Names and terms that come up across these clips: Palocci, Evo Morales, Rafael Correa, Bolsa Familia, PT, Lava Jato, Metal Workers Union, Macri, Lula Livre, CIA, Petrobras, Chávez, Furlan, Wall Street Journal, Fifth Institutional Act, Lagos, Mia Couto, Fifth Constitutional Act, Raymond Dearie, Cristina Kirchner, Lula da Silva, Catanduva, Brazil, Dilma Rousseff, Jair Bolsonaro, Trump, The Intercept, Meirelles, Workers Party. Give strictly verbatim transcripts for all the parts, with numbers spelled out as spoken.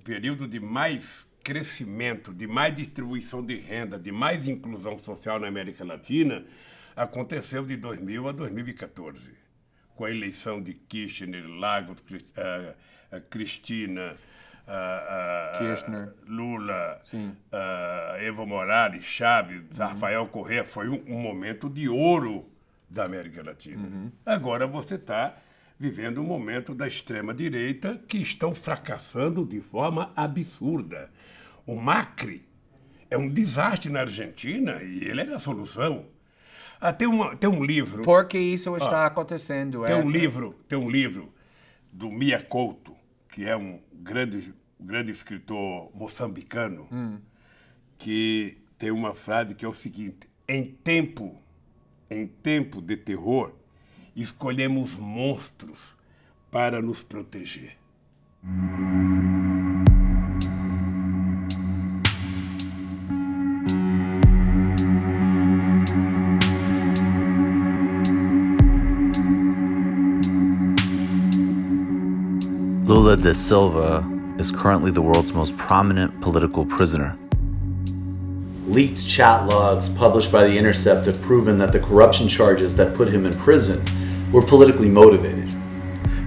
o período de mais crescimento, de mais distribuição de renda, de mais inclusão social na América Latina, aconteceu de dois mil a dois mil e quatorze, com a eleição de Kirchner, Lagos, Cristina, Kirchner, Lula, Evo Morales, Chávez, uhum. Rafael Correa. Foi um, um momento de ouro da América Latina. Uhum. Agora você está vivendo um momento da extrema-direita que estão fracassando de forma absurda. O Macri é um desastre na Argentina e ele era a solução. Ah, tem, uma, tem um livro... Por que isso está ah, acontecendo? Tem, é? um livro, tem um livro do Mia Couto, que é um grande, grande escritor moçambicano, hum. que tem uma frase que é o seguinte: em tempo, em tempo de terror, escolhemos monstros para nos proteger. Lula da Silva is currently the world's most prominent political prisoner. Leaked chat logs published by The Intercept have proven that the corruption charges that put him in prison were politically motivated.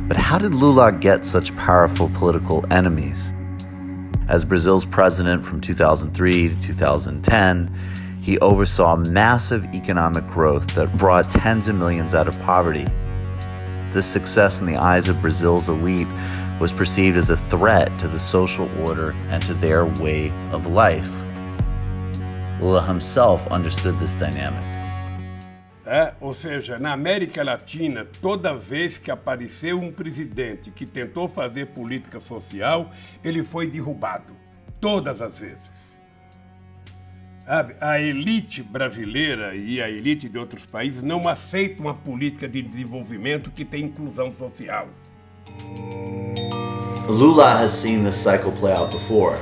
But how did Lula get such powerful political enemies? As Brazil's president from two thousand three to two thousand ten, he oversaw massive economic growth that brought tens of millions out of poverty. This success in the eyes of Brazil's elite was perceived as a threat to the social order and to their way of life. Lula himself understood this dynamic. É, ou seja, na América Latina, toda vez que apareceu um presidente que tentou fazer política social, ele foi derrubado. Todas as vezes. A, a elite brasileira e a elite de outros países não aceitam uma política de desenvolvimento que tem inclusão social. Lula has seen this cycle play out before.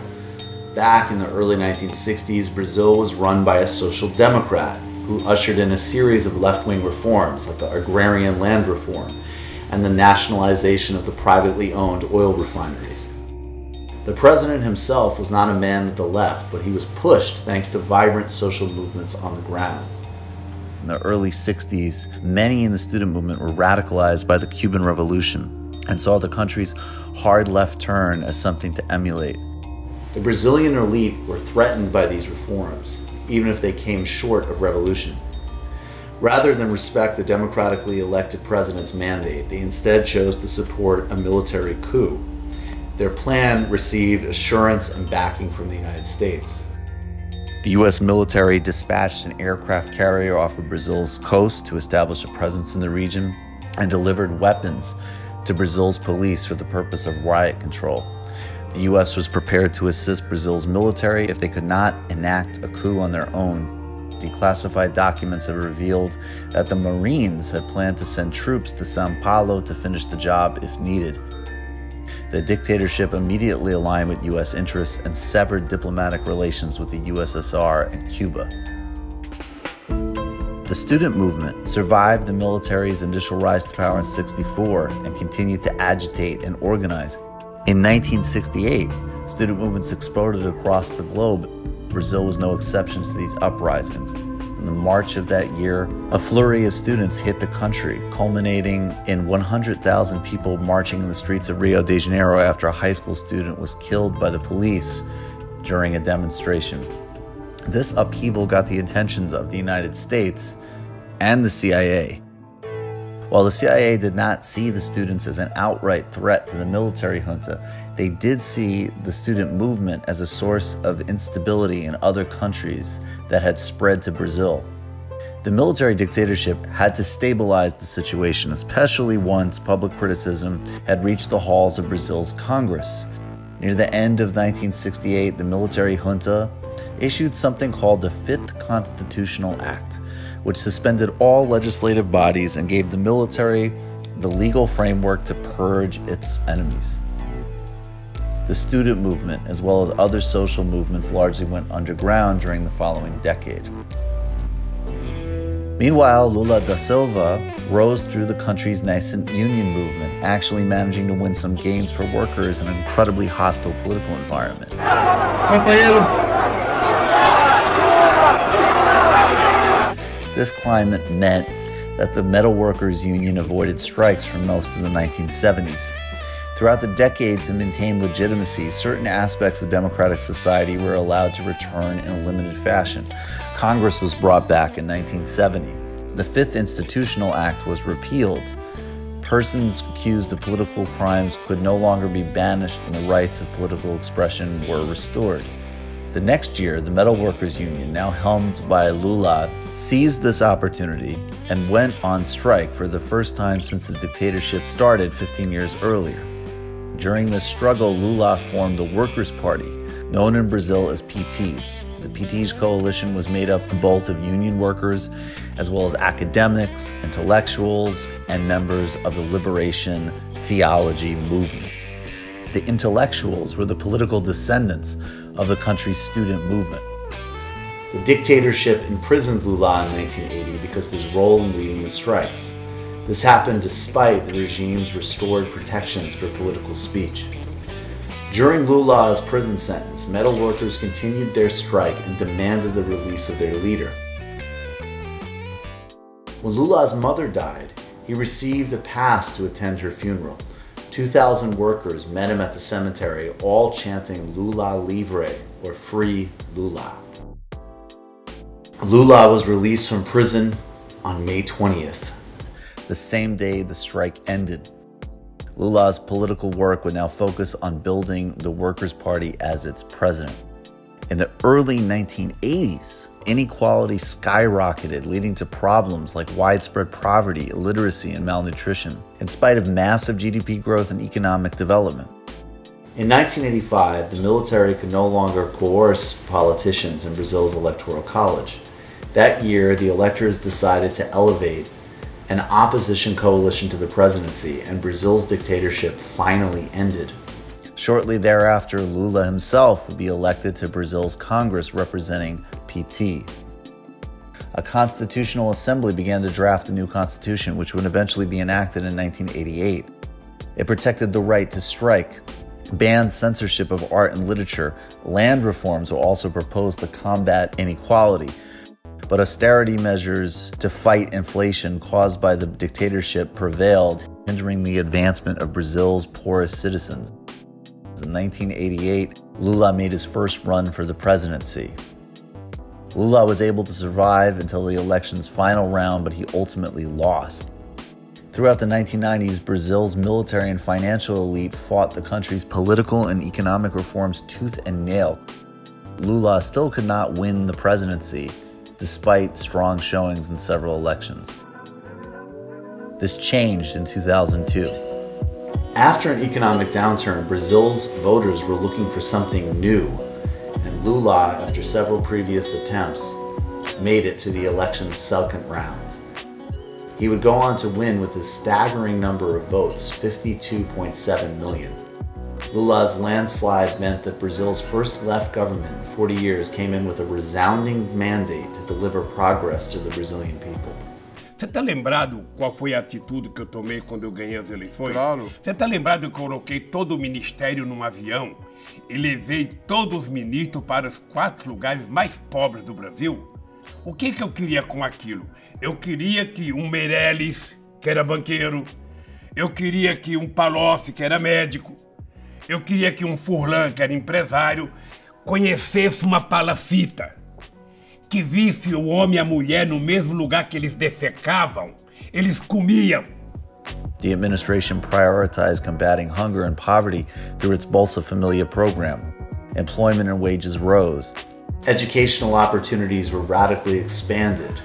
Back in the early nineteen sixties, Brazil was run by a social democrat who ushered in a series of left-wing reforms like the agrarian land reform and the nationalization of the privately owned oil refineries. The president himself was not a man with the left, but he was pushed thanks to vibrant social movements on the ground. In the early sixties, many in the student movement were radicalized by the Cuban Revolution and saw the country's hard left turn as something to emulate. The Brazilian elite were threatened by these reforms, even if they came short of revolution. Rather than respect the democratically elected president's mandate, they instead chose to support a military coup. Their plan received assurance and backing from the United States. The U S military dispatched an aircraft carrier off of Brazil's coast to establish a presence in the region and delivered weapons to Brazil's police for the purpose of riot control. The U S was prepared to assist Brazil's military if they could not enact a coup on their own. Declassified documents have revealed that the Marines had planned to send troops to Sao Paulo to finish the job if needed. The dictatorship immediately aligned with U S interests and severed diplomatic relations with the U S S R and Cuba. The student movement survived the military's initial rise to power in sixty-four and continued to agitate and organize. In nineteen sixty-eight, student movements exploded across the globe. Brazil was no exception to these uprisings. In the March of that year, a flurry of students hit the country, culminating in one hundred thousand people marching in the streets of Rio de Janeiro after a high school student was killed by the police during a demonstration. This upheaval got the attentions of the United States and the C I A. While the C I A did not see the students as an outright threat to the military junta, they did see the student movement as a source of instability in other countries that had spread to Brazil. The military dictatorship had to stabilize the situation, especially once public criticism had reached the halls of Brazil's Congress. Near the end of nineteen sixty-eight, the military junta issued something called the Fifth Constitutional Act, which suspended all legislative bodies and gave the military the legal framework to purge its enemies. The student movement, as well as other social movements, largely went underground during the following decade. Meanwhile, Lula da Silva rose through the country's nascent union movement, actually managing to win some gains for workers in an incredibly hostile political environment. This climate meant that the Metal Workers Union avoided strikes for most of the nineteen seventies. Throughout the decade, to maintain legitimacy, certain aspects of democratic society were allowed to return in a limited fashion. Congress was brought back in nineteen seventy. The Fifth Institutional Act was repealed. Persons accused of political crimes could no longer be banished, and the rights of political expression were restored. The next year, the Metal Workers Union, now helmed by Lula, seized this opportunity and went on strike for the first time since the dictatorship started fifteen years earlier. During this struggle, Lula formed the Workers Party, known in Brazil as P T. The P T's coalition was made up both of union workers, as well as academics, intellectuals, and members of the liberation theology movement. The intellectuals were the political descendants of the country's student movement. The dictatorship imprisoned Lula in nineteen eighty because of his role in leading the strikes. This happened despite the regime's restored protections for political speech. During Lula's prison sentence, metal workers continued their strike and demanded the release of their leader. When Lula's mother died, he received a pass to attend her funeral. two thousand workers met him at the cemetery, all chanting Lula Livre, or Free Lula. Lula was released from prison on May twentieth. The same day the strike ended. Lula's political work would now focus on building the Workers' Party as its president. In the early nineteen eighties, inequality skyrocketed, leading to problems like widespread poverty, illiteracy, and malnutrition, in spite of massive G D P growth and economic development. In nineteen eighty-five, the military could no longer coerce politicians in Brazil's electoral college. That year, the electors decided to elevate an opposition coalition to the presidency, and Brazil's dictatorship finally ended. Shortly thereafter, Lula himself would be elected to Brazil's Congress representing P T. A constitutional assembly began to draft a new constitution, which would eventually be enacted in nineteen eighty-eight. It protected the right to strike, banned censorship of art and literature. Land reforms were also proposed to combat inequality. But austerity measures to fight inflation caused by the dictatorship prevailed, hindering the advancement of Brazil's poorest citizens. In nineteen eighty-eight, Lula made his first run for the presidency. Lula was able to survive until the election's final round, but he ultimately lost. Throughout the nineteen nineties, Brazil's military and financial elite fought the country's political and economic reforms tooth and nail. Lula still could not win the presidency, despite strong showings in several elections. This changed in two thousand two. After an economic downturn, Brazil's voters were looking for something new, and Lula, after several previous attempts, made it to the election's second round. He would go on to win with a staggering number of votes, fifty-two point seven million. Lula's landslide meant that Brazil's first left government in forty years came in with a resounding mandate to deliver progress to the Brazilian people. Você tá lembrado qual foi a atitude que eu tomei quando eu ganhei as eleições? Claro. Você tá lembrado que eu coloquei todo o ministério num avião e levei todos os ministros para os quatro lugares mais pobres do Brasil? O que que eu queria com aquilo? Eu queria que um Meirelles, que era banqueiro, eu queria que um Palocci, que era médico, eu queria que um Furlan, que era empresário, conhecesse uma palacita, que visse o homem e a mulher no mesmo lugar que eles defecavam, eles comiam. The administration prioritized combating hunger and poverty through its Bolsa Familia program. Employment and wages rose. Educational opportunities were radically expanded.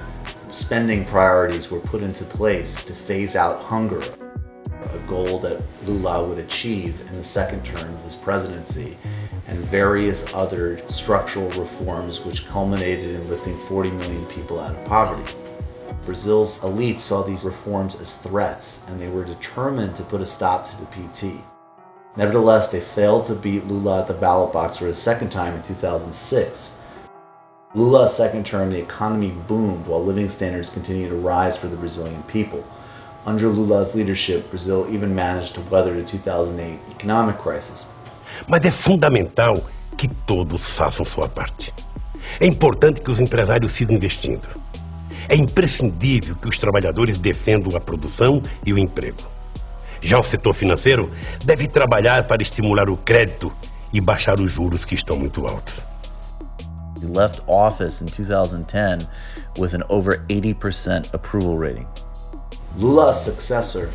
Spending priorities were put into place to phase out hunger, a goal that Lula would achieve in the second term of his presidency, and various other structural reforms which culminated in lifting forty million people out of poverty. Brazil's elite saw these reforms as threats, and they were determined to put a stop to the P T. Nevertheless, they failed to beat Lula at the ballot box for his second time in two thousand six. Lula's second term, the economy boomed while living standards continued to rise for the Brazilian people. Under Lula's leadership, Brazil even managed to weather the two thousand eight economic crisis. Mas é fundamental que todos façam sua parte. É importante que os empresários sigam investindo. É imprescindível que os trabalhadores defendam a produção e o emprego. Já o setor financeiro deve trabalhar para estimular o crédito e baixar os juros que estão muito altos. He left office in two thousand ten with an over eighty percent approval rating. Lula's successor,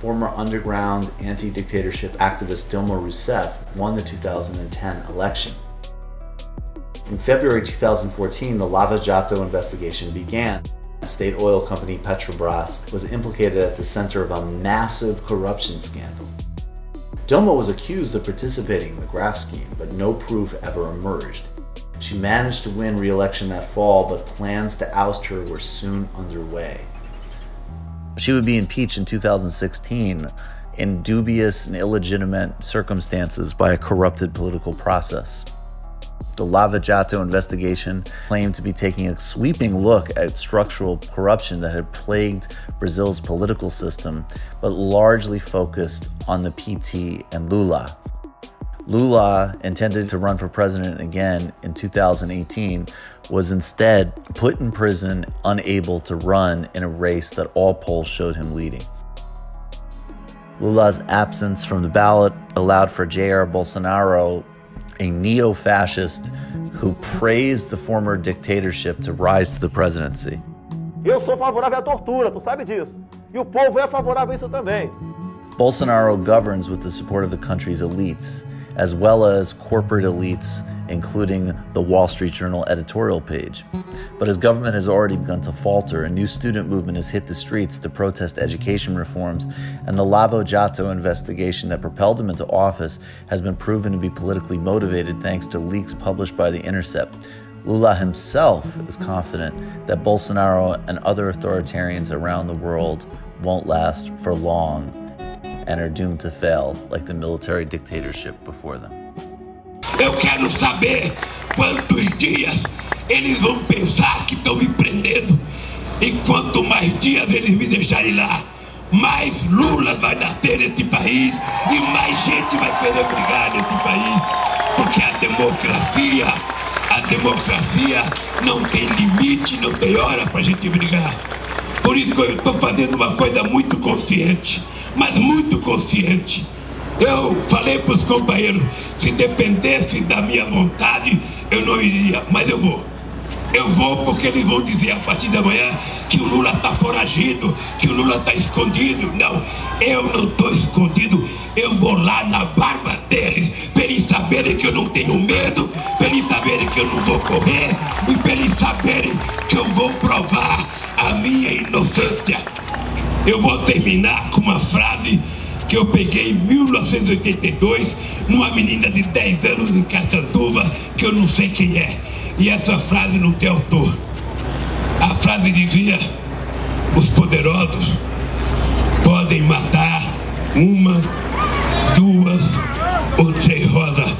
former underground anti-dictatorship activist Dilma Rousseff, won the two thousand ten election. In February two thousand fourteen, the Lava Jato investigation began. State oil company Petrobras was implicated at the center of a massive corruption scandal. Dilma was accused of participating in the graft scheme, but no proof ever emerged. She managed to win re-election that fall, but plans to oust her were soon underway. She would be impeached in two thousand sixteen in dubious and illegitimate circumstances by a corrupted political process. The Lava Jato investigation claimed to be taking a sweeping look at structural corruption that had plagued Brazil's political system, but largely focused on the P T and Lula. Lula, intended to run for president again in two thousand eighteen, was instead put in prison, unable to run in a race that all polls showed him leading. Lula's absence from the ballot allowed for Jair Bolsonaro, a neo-fascist who praised the former dictatorship, to rise to the presidency. Eu sou favorável à tortura, tu sabe disso. E o povo é favorável a isso também. Bolsonaro governs with the support of the country's elites, as well as corporate elites, including the Wall Street Journal editorial page. But his government has already begun to falter. A new student movement has hit the streets to protest education reforms, and the Lava Jato investigation that propelled him into office has been proven to be politically motivated thanks to leaks published by The Intercept. Lula himself is confident that Bolsonaro and other authoritarians around the world won't last for long and are doomed to fail like the military dictatorship before them. Eu quero saber quantos dias eles vão pensar que estão me prendendo, e quanto mais dias eles me deixarem lá, mais Lula vai nascer nesse país e mais gente vai querer brigar nesse país, porque a democracia, a democracia não tem limite, não tem hora para a gente brigar. Por isso que eu estou fazendo uma coisa muito consciente, mas muito consciente. Eu falei para os companheiros, se dependesse da minha vontade, eu não iria, mas eu vou. Eu vou porque eles vão dizer a partir da manhã que o Lula está foragido, que o Lula está escondido. Não, eu não estou escondido, eu vou lá na barba deles, para eles saberem que eu não tenho medo, para eles saberem que eu não vou correr e para eles saberem que eu vou provar a minha inocência. Eu vou terminar com uma frase que eu peguei em mil novecentos e oitenta e dois, numa menina de dez anos em Catanduva, que eu não sei quem é. E essa frase não tem autor. A frase dizia: os poderosos podem matar uma, duas ou três rosas,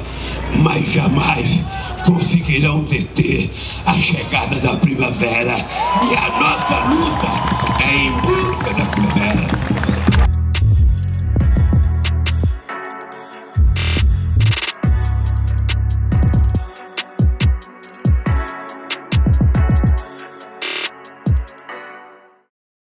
mas jamais conseguirão deter a chegada da primavera. E a nossa luta é em busca da primavera.